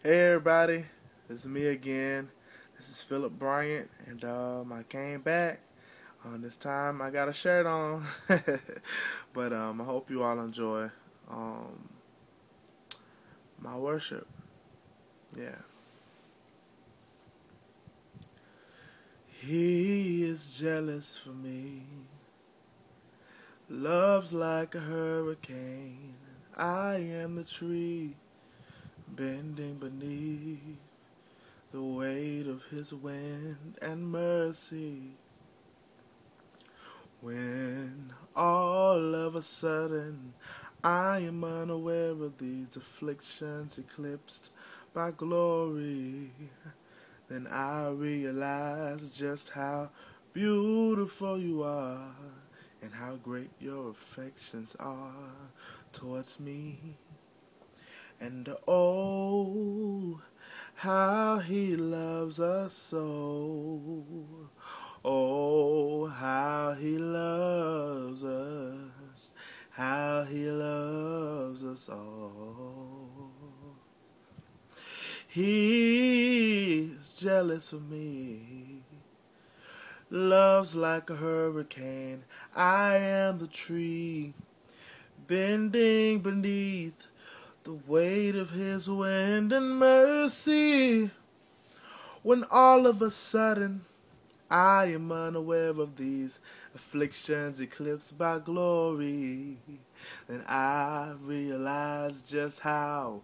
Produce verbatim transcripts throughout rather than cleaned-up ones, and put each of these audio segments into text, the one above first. Hey everybody, it's me again. This is Philip Bryant, and um, I came back. Um, this time I got a shirt on, but um, I hope you all enjoy um, my worship. Yeah. He is jealous for me. Love's like a hurricane. I am the tree, bending beneath the weight of his wind and mercy. When all of a sudden I am unaware of these afflictions eclipsed by glory, then I realize just how beautiful you are and how great your affections are towards me. And oh, how he loves us so. Oh, how he loves us. How he loves us all. He's jealous of me. Love's like a hurricane. I am the tree, bending beneath the weight of his wind and mercy. When all of a sudden I am unaware of these afflictions eclipsed by glory, then I realize just how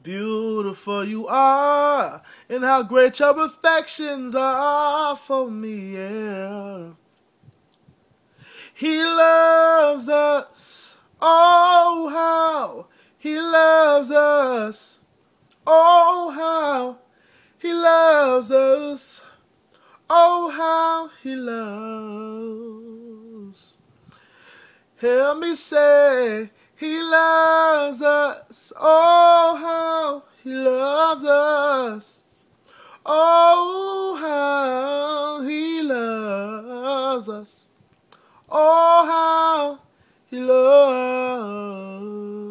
beautiful you are and how great your affections are for me. Yeah. He loves us. Oh, how he loves us. Oh, how he loves us. Oh, how he loves. Hear me say, he loves us. Oh, how he loves us. Oh, how he loves us. Oh, how he loves.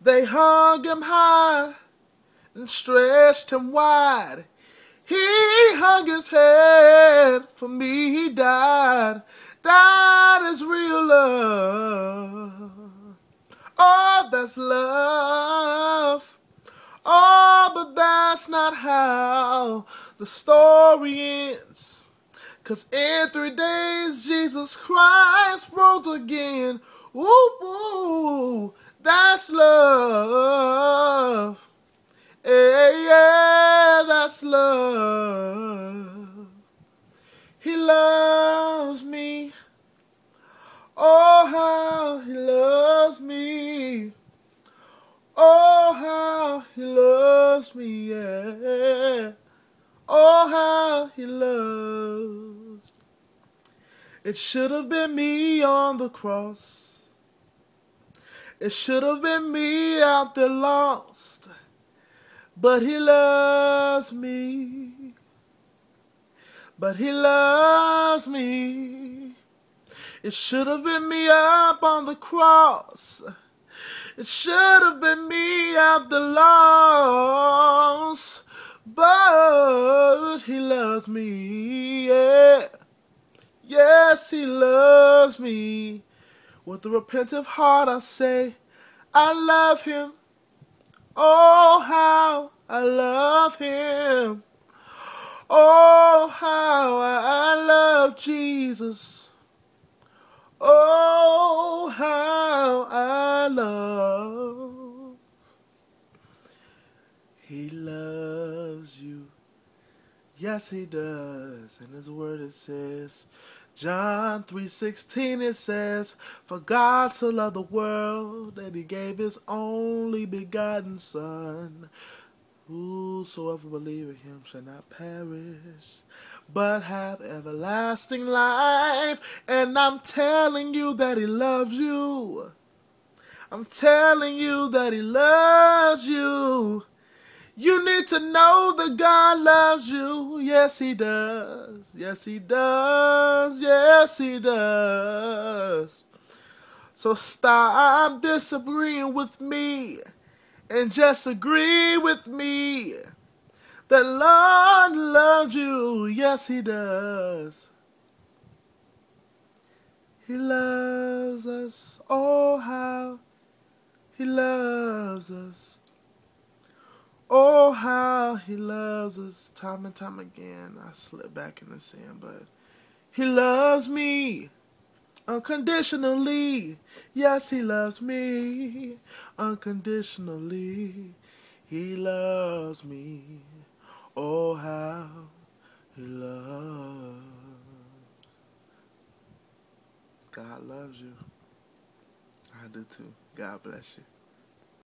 They hung him high and stretched him wide. He hung his head for me, he died. That is real love. Oh, that's love. Oh, but that's not how the story ends. 'Cause in three days Jesus Christ rose again. Woo, woo. That's love, yeah, yeah, that's love. He loves me, oh how he loves me, oh how he loves me, yeah, oh how he loves. It should have been me on the cross. It should have been me out there lost, but he loves me, but he loves me. It should have been me up on the cross. It should have been me out there lost, but he loves me, yeah. Yes, he loves me. With a repentant heart I say, I love him. Oh, how I love him. Oh, how I love Jesus. Oh, how I love. He loves you. Yes, he does. In his word it says, John three sixteen, it says, for God so loved the world that he gave his only begotten Son. Whosoever believeth in him shall not perish, but have everlasting life. And I'm telling you that he loves you. I'm telling you that he loves you. You need to know that God loves you. Yes, he does. Yes, he does. Yes, he does. So stop disagreeing with me and just agree with me that Lord loves you. Yes, he does. He loves us. Oh, how he loves us. Oh, how he loves us. Time and time again, I slip back in the sand, but he loves me unconditionally. Yes, he loves me unconditionally. He loves me. Oh, how he loves. God loves you. I do too. God bless you.